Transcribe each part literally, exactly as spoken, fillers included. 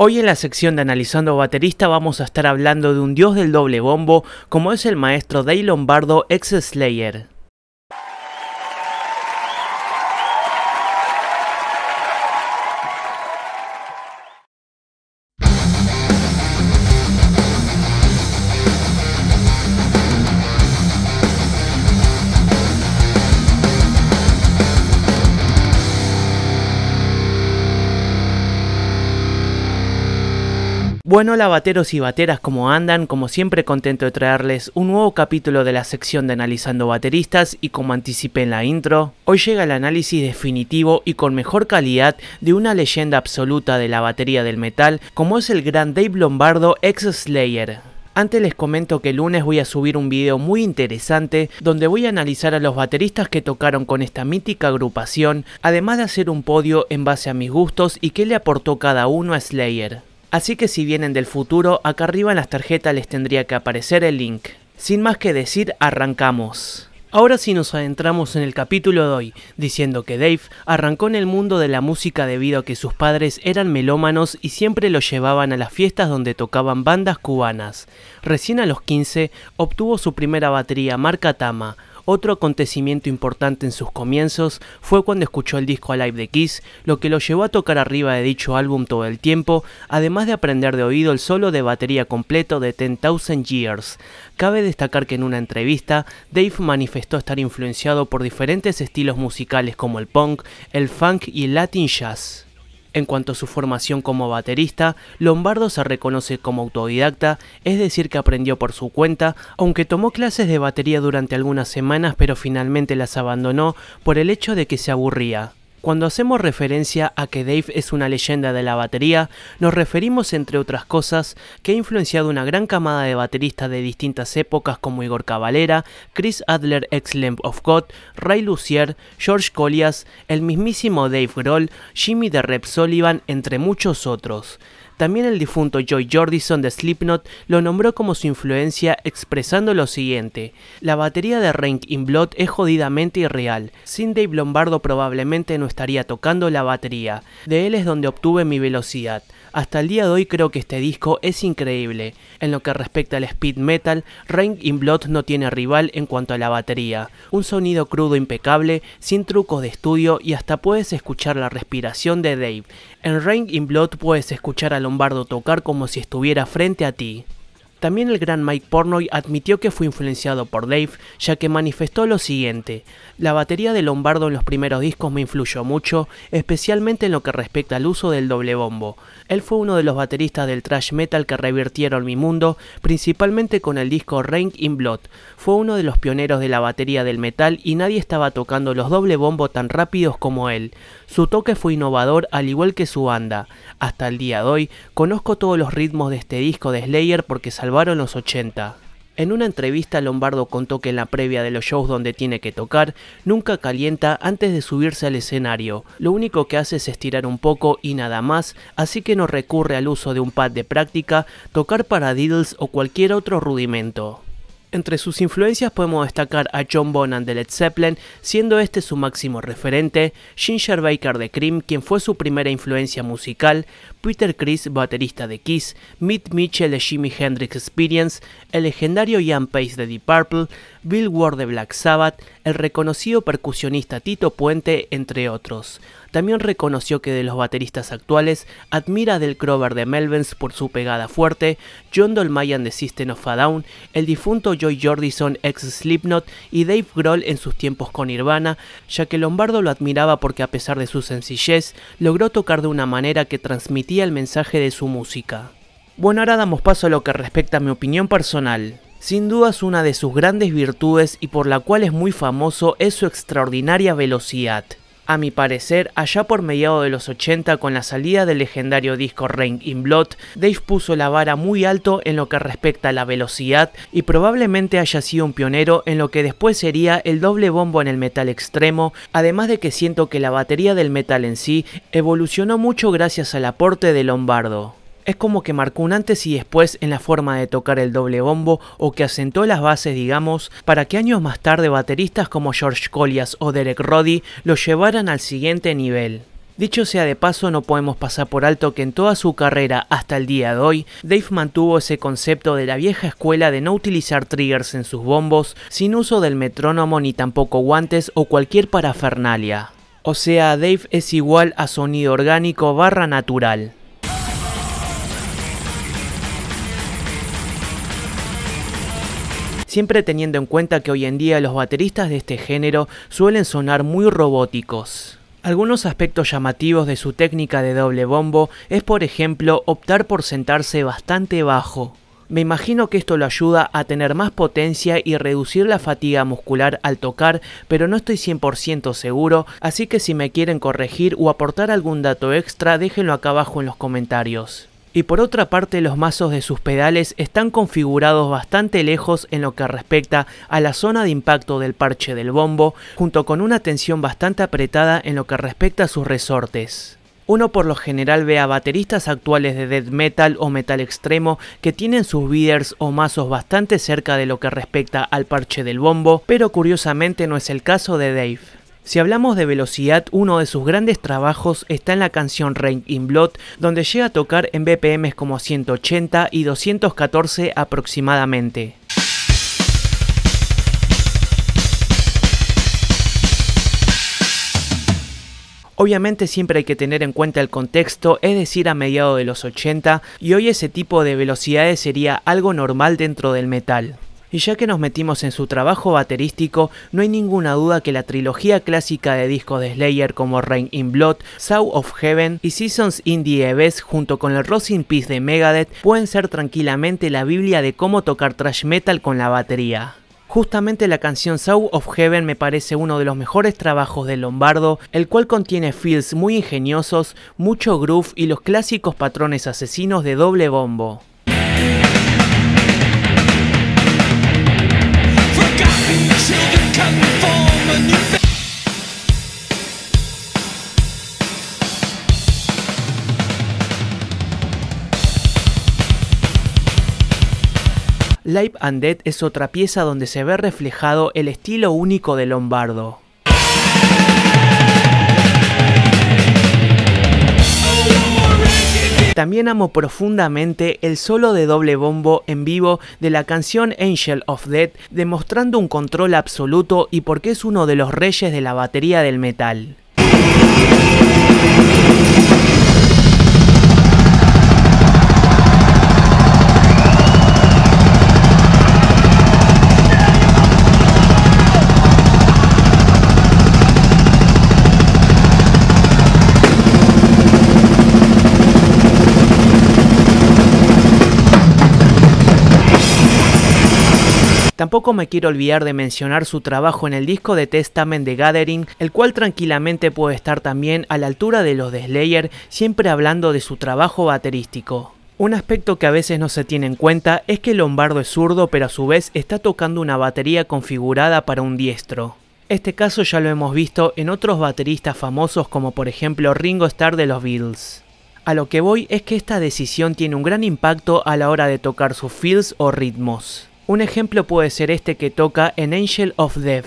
Hoy en la sección de Analizando Baterista vamos a estar hablando de un dios del doble bombo como es el maestro Dave Lombardo, ex Slayer. Bueno, hola bateros y bateras, ¿cómo andan? Como siempre contento de traerles un nuevo capítulo de la sección de Analizando Bateristas y como anticipé en la intro, hoy llega el análisis definitivo y con mejor calidad de una leyenda absoluta de la batería del metal como es el gran Dave Lombardo, ex Slayer. Antes les comento que el lunes voy a subir un video muy interesante donde voy a analizar a los bateristas que tocaron con esta mítica agrupación, además de hacer un podio en base a mis gustos y qué le aportó cada uno a Slayer. Así que si vienen del futuro, acá arriba en las tarjetas les tendría que aparecer el link. Sin más que decir, arrancamos. Ahora sí nos adentramos en el capítulo de hoy, diciendo que Dave arrancó en el mundo de la música debido a que sus padres eran melómanos y siempre lo llevaban a las fiestas donde tocaban bandas cubanas. Recién a los quince, obtuvo su primera batería marca Tama. Otro acontecimiento importante en sus comienzos fue cuando escuchó el disco Alive de Kiss, lo que lo llevó a tocar arriba de dicho álbum todo el tiempo, además de aprender de oído el solo de batería completo de ten thousand Years. Cabe destacar que en una entrevista, Dave manifestó estar influenciado por diferentes estilos musicales como el punk, el funk y el Latin jazz. En cuanto a su formación como baterista, Lombardo se reconoce como autodidacta, es decir que aprendió por su cuenta, aunque tomó clases de batería durante algunas semanas pero finalmente las abandonó por el hecho de que se aburría. Cuando hacemos referencia a que Dave es una leyenda de la batería, nos referimos entre otras cosas que ha influenciado una gran camada de bateristas de distintas épocas como Igor Cavalera, Chris Adler ex Lamb of God, Ray Lucier, George Collias, el mismísimo Dave Grohl, Jimmy de Rep Sullivan, entre muchos otros. También el difunto Joey Jordison de Slipknot lo nombró como su influencia expresando lo siguiente: la batería de Reign in Blood es jodidamente irreal, sin Dave Lombardo probablemente no estaría tocando la batería, de él es donde obtuve mi velocidad, hasta el día de hoy creo que este disco es increíble, en lo que respecta al speed metal, Reign in Blood no tiene rival en cuanto a la batería, un sonido crudo impecable, sin trucos de estudio y hasta puedes escuchar la respiración de Dave, en Reign in Blood puedes escuchar a los Lombardo tocar como si estuviera frente a ti. También el gran Mike Portnoy admitió que fue influenciado por Dave, ya que manifestó lo siguiente: la batería de Lombardo en los primeros discos me influyó mucho, especialmente en lo que respecta al uso del doble bombo. Él fue uno de los bateristas del thrash metal que revirtieron mi mundo, principalmente con el disco Reign in Blood. Fue uno de los pioneros de la batería del metal y nadie estaba tocando los doble bombo tan rápidos como él. Su toque fue innovador al igual que su banda. Hasta el día de hoy, conozco todos los ritmos de este disco de Slayer porque salió salvaron los ochenta. En una entrevista Lombardo contó que en la previa de los shows donde tiene que tocar, nunca calienta antes de subirse al escenario, lo único que hace es estirar un poco y nada más, así que no recurre al uso de un pad de práctica, tocar paradiddles o cualquier otro rudimento. Entre sus influencias podemos destacar a John Bonham de Led Zeppelin, siendo este su máximo referente, Ginger Baker de Cream, quien fue su primera influencia musical, Peter Criss, baterista de Kiss, Mitch Mitchell de Jimi Hendrix Experience, el legendario Ian Paice de Deep Purple, Bill Ward de Black Sabbath, el reconocido percusionista Tito Puente, entre otros. También reconoció que de los bateristas actuales, admira a Del Crover de Melvins por su pegada fuerte, John Dolmayan de System of a Down, el difunto Joey Jordison ex Slipknot y Dave Grohl en sus tiempos con Nirvana, ya que Lombardo lo admiraba porque a pesar de su sencillez, logró tocar de una manera que transmitía el mensaje de su música. Bueno, ahora damos paso a lo que respecta a mi opinión personal. Sin dudas una de sus grandes virtudes y por la cual es muy famoso es su extraordinaria velocidad. A mi parecer, allá por mediados de los ochenta, con la salida del legendario disco Reign in Blood, Dave puso la vara muy alto en lo que respecta a la velocidad y probablemente haya sido un pionero en lo que después sería el doble bombo en el metal extremo, además de que siento que la batería del metal en sí evolucionó mucho gracias al aporte de Lombardo. Es como que marcó un antes y después en la forma de tocar el doble bombo o que asentó las bases, digamos, para que años más tarde bateristas como George Collias o Derek Roddy lo llevaran al siguiente nivel. Dicho sea de paso, no podemos pasar por alto que en toda su carrera hasta el día de hoy, Dave mantuvo ese concepto de la vieja escuela de no utilizar triggers en sus bombos, sin uso del metrónomo ni tampoco guantes o cualquier parafernalia. O sea, Dave es igual a sonido orgánico barra natural. Siempre teniendo en cuenta que hoy en día los bateristas de este género suelen sonar muy robóticos. Algunos aspectos llamativos de su técnica de doble bombo es, por ejemplo, optar por sentarse bastante bajo. Me imagino que esto lo ayuda a tener más potencia y reducir la fatiga muscular al tocar, pero no estoy cien por ciento seguro, así que si me quieren corregir o aportar algún dato extra, déjenlo acá abajo en los comentarios. Y por otra parte, los mazos de sus pedales están configurados bastante lejos en lo que respecta a la zona de impacto del parche del bombo, junto con una tensión bastante apretada en lo que respecta a sus resortes. Uno por lo general ve a bateristas actuales de death metal o metal extremo que tienen sus beaters o mazos bastante cerca de lo que respecta al parche del bombo, pero curiosamente no es el caso de Dave. Si hablamos de velocidad, uno de sus grandes trabajos está en la canción Reign in Blood, donde llega a tocar en B P Ms como ciento ochenta y doscientos catorce aproximadamente. Obviamente siempre hay que tener en cuenta el contexto, es decir, a mediados de los ochenta, y hoy ese tipo de velocidades sería algo normal dentro del metal. Y ya que nos metimos en su trabajo baterístico, no hay ninguna duda que la trilogía clásica de discos de Slayer como Reign in Blood, South of Heaven y Seasons in the Abyss junto con el Rest in Peace de Megadeth pueden ser tranquilamente la biblia de cómo tocar thrash metal con la batería. Justamente la canción South of Heaven me parece uno de los mejores trabajos de Lombardo, el cual contiene fills muy ingeniosos, mucho groove y los clásicos patrones asesinos de doble bombo. Live and Dead es otra pieza donde se ve reflejado el estilo único de Lombardo. También amo profundamente el solo de doble bombo en vivo de la canción Angel of Death, demostrando un control absoluto y porque es uno de los reyes de la batería del metal. Tampoco me quiero olvidar de mencionar su trabajo en el disco de Testament de Gathering, el cual tranquilamente puede estar también a la altura de los de Slayer, siempre hablando de su trabajo baterístico. Un aspecto que a veces no se tiene en cuenta es que Lombardo es zurdo, pero a su vez está tocando una batería configurada para un diestro. Este caso ya lo hemos visto en otros bateristas famosos como por ejemplo Ringo Starr de los Beatles. A lo que voy es que esta decisión tiene un gran impacto a la hora de tocar sus fills o ritmos. Un ejemplo puede ser este que toca en Angel of Death.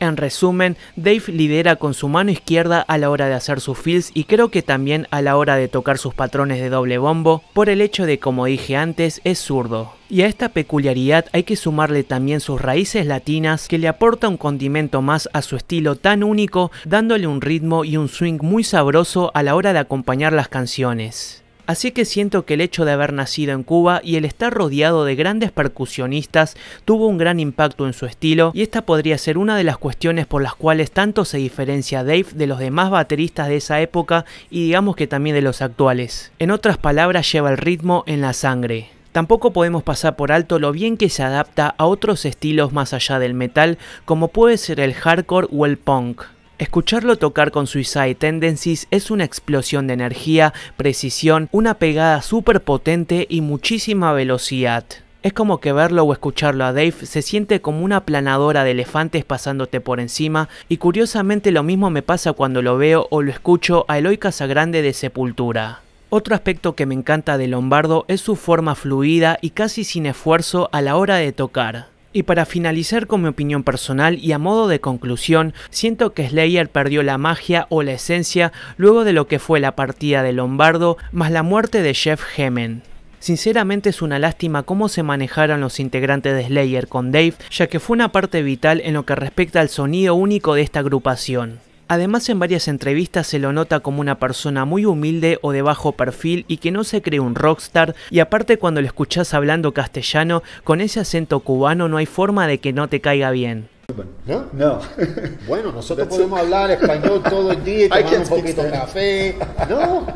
En resumen, Dave lidera con su mano izquierda a la hora de hacer sus fills y creo que también a la hora de tocar sus patrones de doble bombo, por el hecho de, como dije antes, es zurdo. Y a esta peculiaridad hay que sumarle también sus raíces latinas, que le aporta un condimento más a su estilo tan único, dándole un ritmo y un swing muy sabroso a la hora de acompañar las canciones. Así que siento que el hecho de haber nacido en Cuba y el estar rodeado de grandes percusionistas tuvo un gran impacto en su estilo, y esta podría ser una de las cuestiones por las cuales tanto se diferencia Dave de los demás bateristas de esa época y digamos que también de los actuales. En otras palabras, lleva el ritmo en la sangre. Tampoco podemos pasar por alto lo bien que se adapta a otros estilos más allá del metal, como puede ser el hardcore o el punk. Escucharlo tocar con Suicide Tendencies es una explosión de energía, precisión, una pegada súper potente y muchísima velocidad. Es como que verlo o escucharlo a Dave se siente como una aplanadora de elefantes pasándote por encima, y curiosamente lo mismo me pasa cuando lo veo o lo escucho a Eloy Casagrande de Sepultura. Otro aspecto que me encanta de Lombardo es su forma fluida y casi sin esfuerzo a la hora de tocar. Y para finalizar con mi opinión personal y a modo de conclusión, siento que Slayer perdió la magia o la esencia luego de lo que fue la partida de Lombardo más la muerte de Jeff Hemen. Sinceramente es una lástima cómo se manejaron los integrantes de Slayer con Dave, ya que fue una parte vital en lo que respecta al sonido único de esta agrupación. Además, en varias entrevistas se lo nota como una persona muy humilde o de bajo perfil y que no se cree un rockstar, y aparte cuando lo escuchás hablando castellano, con ese acento cubano no hay forma de que no te caiga bien. No, no. Bueno, nosotros That's podemos it. hablar español todo el día, tomar un poquito de café. No.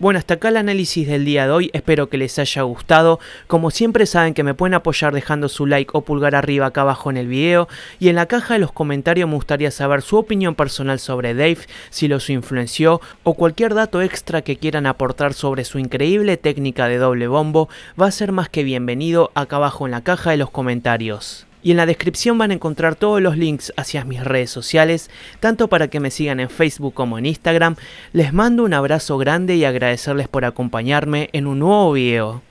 Bueno, hasta acá el análisis del día de hoy, espero que les haya gustado. Como siempre saben que me pueden apoyar dejando su like o pulgar arriba acá abajo en el video, y en la caja de los comentarios me gustaría saber su opinión personal sobre Dave, si los influenció o cualquier dato extra que quieran aportar sobre su increíble técnica de doble bombo. Va a ser más que bienvenido acá abajo en la caja de los comentarios. Y en la descripción van a encontrar todos los links hacia mis redes sociales, tanto para que me sigan en Facebook como en Instagram. Les mando un abrazo grande y agradecerles por acompañarme en un nuevo video.